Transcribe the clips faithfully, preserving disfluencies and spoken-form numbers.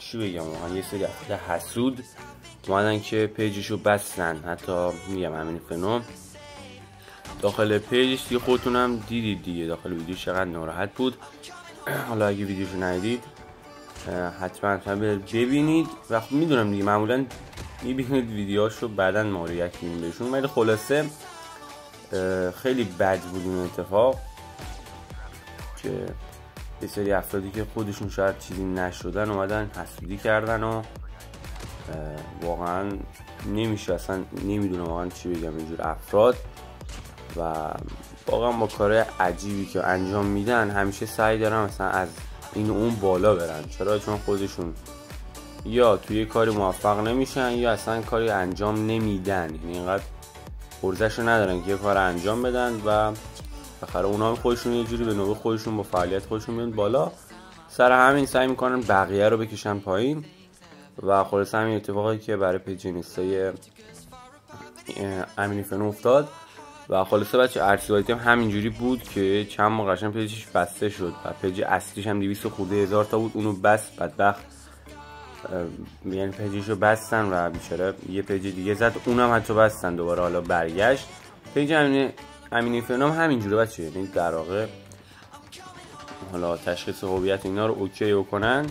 چی بگم، واقعا یه سری افراد حسود اومدن که پیجشو بستن. حتی میگم امین اینفرنو داخل پیجش دیگه خودتونم دیدید دیگه، داخل ویدیو چقدر ناراحت بود. حالا اگه ویدیوشو ندیدید حتما حتما ببینید و خب میدونم دیگه معمولا میبینید ویدیوهاشو بعدا ما ریاکت میدیم بهشون، ولی خلاصه خیلی بد بود این اتفاق که یه سری افرادی که خودشون شاید چیزی نشدن اومدن حسودی کردن و واقعا نمیشه، اصلا نمیدونم واقعا چی بگم اینجور افراد. و واقعا با کارهای عجیبی که انجام میدن همیشه سعی دارن مثلا از این اون بالا برن. چرا؟ چون خودشون یا توی کاری موفق نمیشن یا اصلا کاری انجام نمیدن، یعنی اینقدر ارزشو ندارن که یه کار انجام بدن و بخره اونا هم خودشون یه جوری به نوع خودشون با فعالیت خودشون میان بالا، سر همین سعی میکنن بقیه رو بکشن پایین. و خلاصه همین اتفاقی که برای پیج اینستای امین اینفرنو افتاد و خلاصه بچه ارتباطی هم همینجوری بود که چند ماه قشنگ پیجش بسته شد و پیج اصلیش هم دویست خورده هزار تا بود، اونو بس بدبخت، یعنی پیجشو بستن و بیچاره یه پیج دیگه زد اونم حتی بستن دوباره. حالا برگشت پیج امین امین اینفرنو همینجوره بچه، یعنی در واقع حالا تشخیص هویت اینا رو اوکی او کنن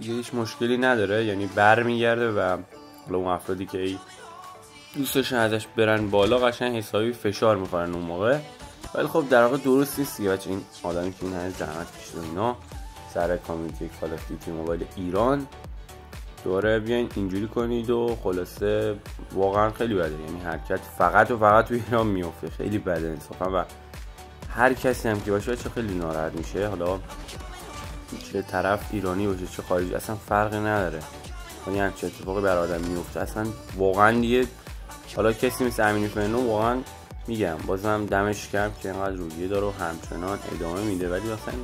دیگه هیچ مشکلی نداره، یعنی برمیگرده و حالا اون افرادی که ای دوستشون ازش برن بالا قشنگ حسابی فشار میخورن اون موقع. ولی خب در واقع درست نیست بچه، این آدمی که این همه زحمت کشید اینا سر کامیونیتی کالاف موبایل ایران دوباره بیاین اینجوری کنید و خلاصه واقعا خیلی بده، یعنی حرکت فقط و فقط تو ایران میفته، خیلی بده انصافا. و هر کسی هم که باشه چه خیلی ناراحت میشه، حالا چه طرف ایرانی باشه چه خارجی اصلا فرقی نداره، یعنی هم چه اتفاقی بر آدم میفته اصلا واقعا دیگه. حالا کسی مثل امین اینفرنو واقعا میگم بازم دمش گرم که اینقدر رویه داره و همچنان ادامه میده، ولی مثلا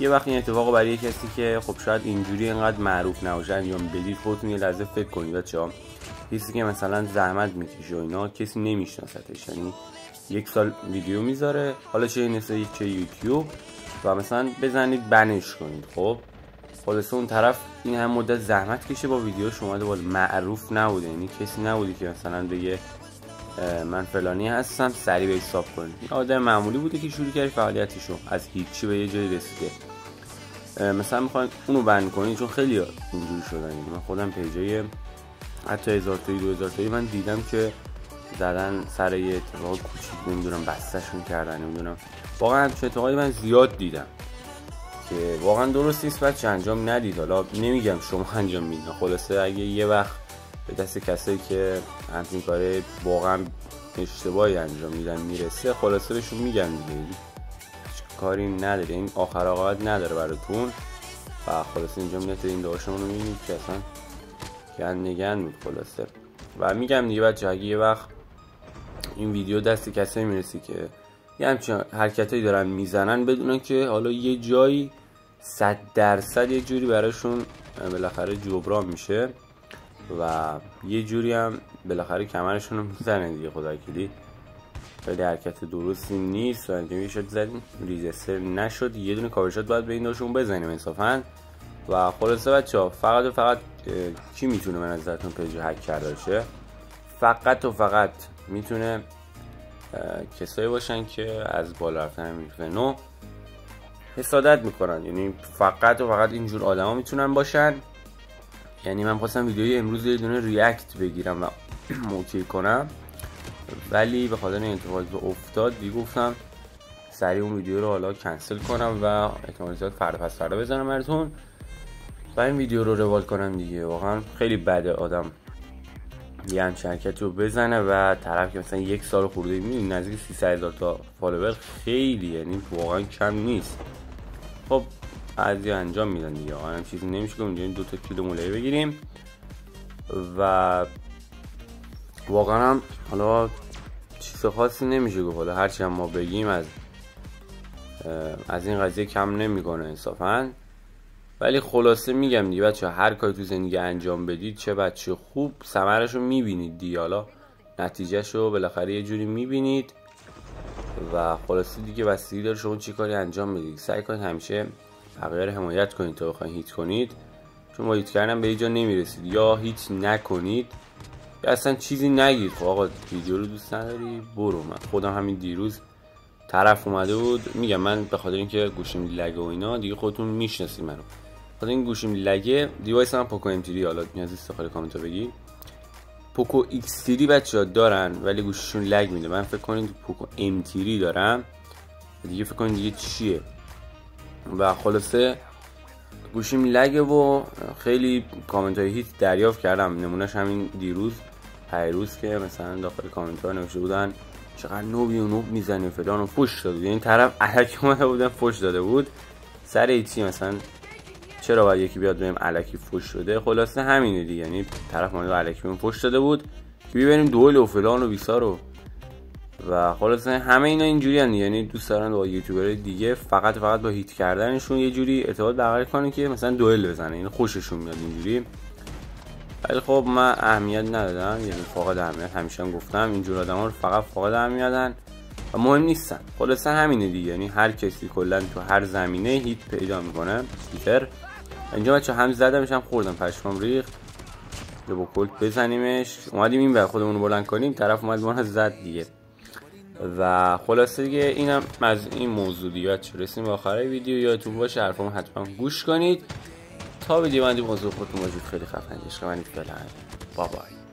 یه وقت این اتفاقو برای یه کسی که خب شاید اینجوری اینقدر معروف نباشن یا بدید خودتون یه لحظه فکر کنید بچه‌ها، کسی که مثلا زحمت میکشه و اینا کسی نمیشناستش، یعنی یک سال ویدیو میذاره حالا چه اینستا چه یوتیوب و مثلا بزنید بنش کنید، خب خلاص اون طرف این هم مدت زحمت کشه با ویدیو شما دوال معروف نبوده، یعنی کسی نبودی که مثلا بگه من فلانی هستم سریع به حساب کنید. این آدم معمولی بوده که شروع کرد فعالیتشو از هیچی به یه جایی رسیده، مثلا میخواین اونو بند کنید چون خیلی اینجوری شدن. من خودم پیجای حتی هزار تایی دو هزار تایی من دیدم که زدن سر یه اتفاق کوچیک نمیدونم بستشون کردن نمیدونم، واقعا همچه اتفاقی من زیاد دیدم که واقعا درست نیست بچه، انجام ندید. حالا نمیگم شما انجام میدید، خلاصه اگه یه وقت به دست کسایی که همین کاره واقعا اشتباهی انجام میدن میرسه خلاصه بهشون میگم دیگه کاری نداره، این آخر آقابت نداره براتون. و خلاصه اینجا میده این داشتمون رو میبینید که اصلا گند نگند بود خلاصه. و میگم دیگه بچه اگه یه وقت این ویدیو دست کسایی میرسی که یه همچین حرکتایی دارن میزنن بدونن که حالا یه جایی صد درصد یه جوری براشون بالاخره جبران میشه و یه جوری هم بالاخره کمرشون رو میزنه دیگه، خدا کلی خیلی حرکت درستی نیست. و انجامی شد زدیم ریجستر نشد، یه دونه کاور شات باید به این داشون بزنیم انصافا. و خلاصه بچه ها فقط و فقط کی میتونه به نظرتون پیج هک کرده باشه؟ فقط و فقط میتونه کسایی باشن که از بالا رفتن اینفرنو حسادت میکنن، یعنی فقط و فقط اینجور آدما میتونن باشن. یعنی من خواستم ویدیوی امروز یه دونه ریاکت بگیرم و موکی کنم، ولی به خاطر این اتفاقی که افتاد دیگه گفتم سریع اون ویدیو رو حالا کنسل کنم و احتمالاً فردا پس فردا بزنم براتون و این ویدیو رو روال کنم دیگه. واقعا خیلی بده آدم یه همچین حرکتی رو بزنه و طرف که مثلا یک سال خورده میبینید نزدیک سیصد هزار تا فالوور، خیلی یعنی واقعا کم نیست. خب ارزی انجام میدن دیگه. آن چیزی نمیشه که اونجا دو تا کلید مولایی بگیریم و واقعا هم حالا چیز خاصی نمیشه گفت. حالا هرچی هم ما بگیم از از این قضیه کم نمیکنه انصافا. ولی خلاصه میگم دیگه بچه، هر کاری تو زندگی انجام بدید چه بچه خوب ثمرش رو میبینید دیگه، حالا نتیجهش رو بالاخره یه جوری میبینید و خلاصه دیگه بستگی داره شما چی کاری انجام بدید. سعی کنید همیشه بقیه رو حمایت کنید تا بخواید هیت کنید، چون با هیت کردن به اینجا نمیرسید. یا هیچ نکنید یا اصلا چیزی نگید. خب آقا ویدیو رو دوست نداری برو. من خودم همین دیروز طرف اومده بود، میگم من به خاطر اینکه گوشیم لگه و اینا دیگه خودتون میشناسید منو، خاطر این گوشیم لگه دیوایس هم پوکو ام تری، حالا نیازی نیست خاله کامنت بگی پوکو ایکس تری بچه‌ها دارن ولی گوششون لگ میده. من فکر کنید پوکو ام تری دارم دیگه، فکر کنید دیگه چیه و خلاصه گوشیم لگه و خیلی کامنت های هیت دریافت کردم. نمونهش همین دیروز پیروز که مثلا داخل کامنت ها نوشته بودن چقدر نوبی و نوب میزنه فلان و فوش داده بود. این طرف الکی اومده بودن فوش داده بود سر ایتی، مثلا چرا باید یکی بیاد ببینیم الکی فوش شده. خلاصه همینه دیگه، یعنی طرف اومده الکی من فوش داده بود که ببینیم دول و فلان و بیسار و و خلاصه همه اینا اینجوری ان، یعنی دوست دارن با یوتیوبرهای دیگه فقط فقط با هیت کردنشون یه جوری ارتباط برقرار کنن که مثلا دوئل بزنه، یعنی خوششون میاد اینجوری. ولی خب من اهمیت ندادم، یعنی فقط اهمیت همیشه هم گفتم اینجور آدما رو فقط فقط اهمیتن و مهم نیستن. خلاصه همینه دیگه، یعنی هر کسی کلا تو هر زمینه هیت پیدا میکنه. هیتر اینجا بچا هم زدمش هم خوردم پشمام ریخت، یهو کلت بزنیمش اومدیم این بر خودمون رو بلند کنیم طرف اومد ما زد دیگه. و خلاصه دیگه اینم از این موضوع دیگه رسیم به آخر ویدیو. یادتون باشه حرفامو حتما گوش کنید تا ویدیو بعدی. موضوع خودتون موجود خیلی خفن عشق منید. فعلا بای بای.